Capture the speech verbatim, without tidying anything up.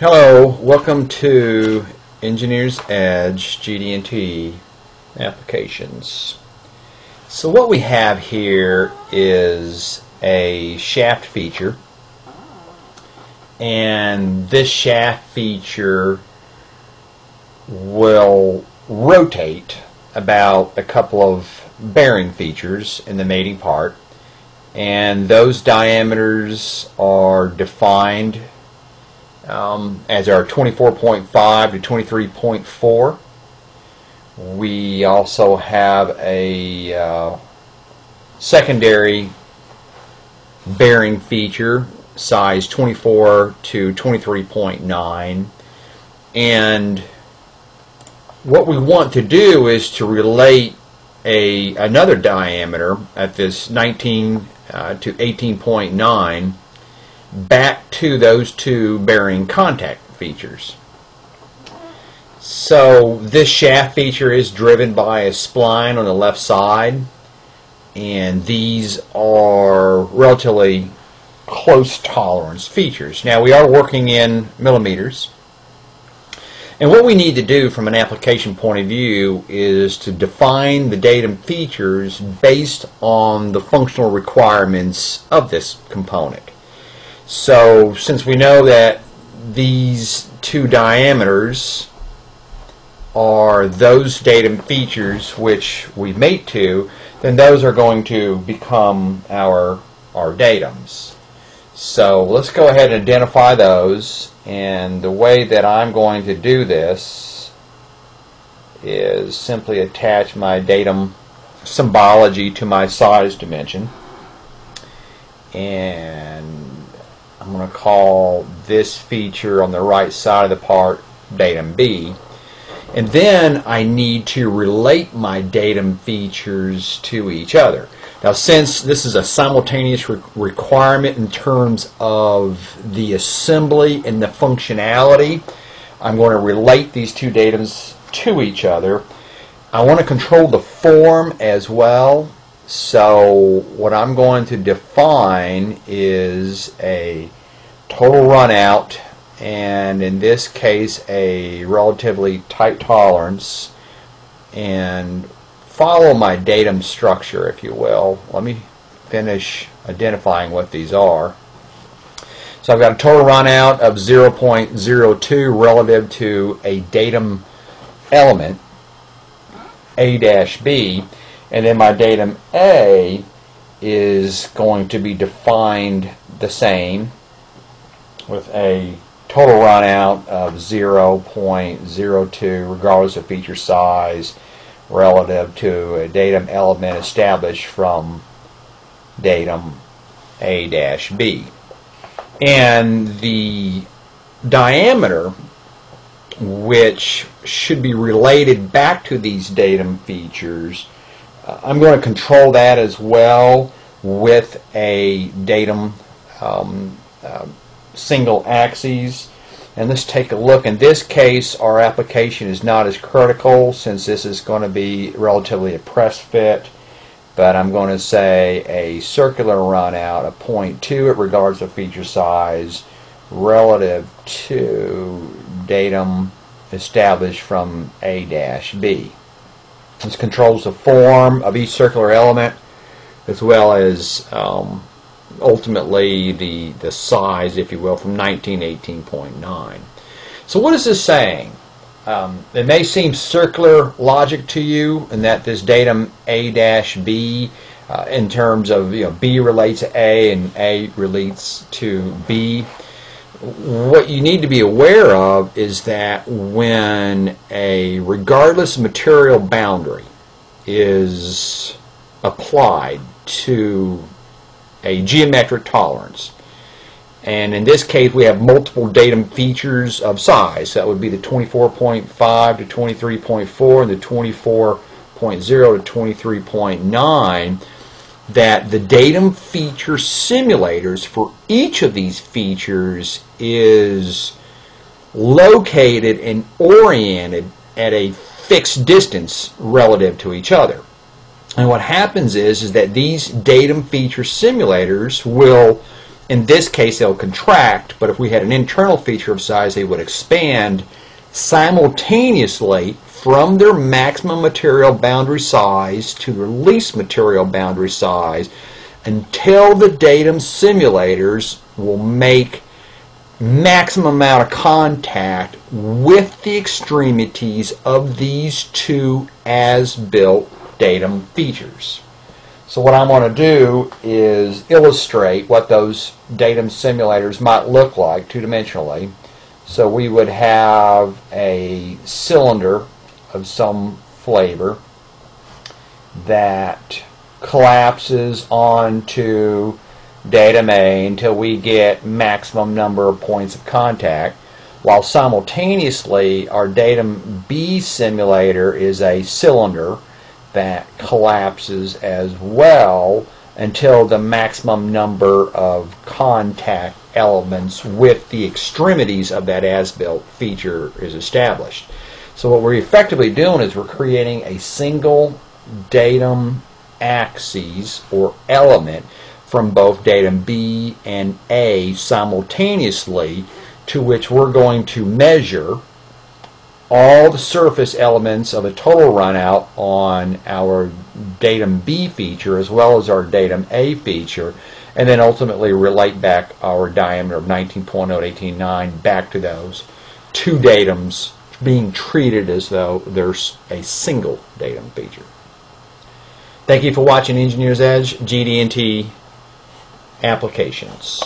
Hello, welcome to Engineers Edge G D and T applications. So what we have here is a shaft feature, and this shaft feature will rotate about a couple of bearing features in the mating part, and those diameters are defined Um, as our twenty-four point five to twenty-three point four. We also have a uh, secondary bearing feature size twenty-four to twenty-three point nine, and what we want to do is to relate a another diameter at this nineteen to eighteen point nine back to those two bearing contact features. So this shaft feature is driven by a spline on the left side, and these are relatively close tolerance features. Now, we are working in millimeters, and what we need to do from an application point of view is to define the datum features based on the functional requirements of this component. So since we know that these two diameters are those datum features which we mate to, then those are going to become our our datums. So let's go ahead and identify those, and the way that I'm going to do this is simply attach my datum symbology to my size dimension, and I'm going to call this feature on the right side of the part datum B. And then I need to relate my datum features to each other. Now, since this is a simultaneous re requirement in terms of the assembly and the functionality, I'm going to relate these two datums to each other. I want to control the form as well. So what I'm going to define is a total runout, and in this case a relatively tight tolerance, and follow my datum structure, if you will. Let me finish identifying what these are. So I've got a total runout of zero point zero two relative to a datum element A B. And then my datum A is going to be defined the same with a total runout of zero point zero two regardless of feature size relative to a datum element established from datum A B. And the diameter which should be related back to these datum features, I'm going to control that as well with a datum um, uh, single axes. And let's take a look. In this case, our application is not as critical since this is going to be relatively a press fit, but I'm going to say a circular runout of zero point two at regards to feature size relative to datum established from A B. This controls the form of each circular element as well as um, ultimately the, the size, if you will, from nineteen to eighteen point nine. So what is this saying? Um, it may seem circular logic to you, in that this datum A B uh, in terms of, you know, B relates to A and A relates to B. What you need to be aware of is that when a regardless material boundary is applied to a geometric tolerance, and in this case we have multiple datum features of size, that would be the twenty-four point five to twenty-three point four and the twenty-four point zero to twenty-three point nine, that the datum feature simulators for each of these features is located and oriented at a fixed distance relative to each other. And what happens is, is that these datum feature simulators will In this case, they'll contract, but if we had an internal feature of size, they would expand simultaneously from their maximum material boundary size to their least material boundary size until the datum simulators will make maximum amount of contact with the extremities of these two as-built datum features. So what I'm going to do is illustrate what those datum simulators might look like two-dimensionally. So we would have a cylinder of some flavor that collapses onto datum A until we get maximum number of points of contact, while simultaneously our datum B simulator is a cylinder that collapses as well until the maximum number of contact elements with the extremities of that as-built feature is established. So what we're effectively doing is we're creating a single datum axis or element from both datum B and A simultaneously, to which we're going to measure all the surface elements of a total runout on our datum B feature as well as our datum A feature, and then ultimately relate back our diameter of nineteen point zero eight nine back to those two datums being treated as though there's a single datum feature. Thank you for watching Engineers Edge G D and T Applications.